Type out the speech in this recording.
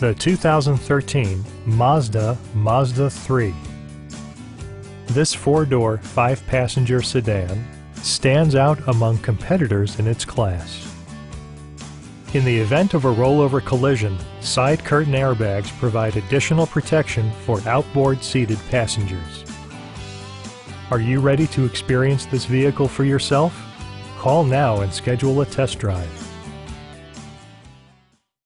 the 2013 Mazda 3. This four-door, five-passenger sedan stands out among competitors in its class. In the event of a rollover collision, side curtain airbags provide additional protection for outboard seated passengers. Are you ready to experience this vehicle for yourself? Call now and schedule a test drive.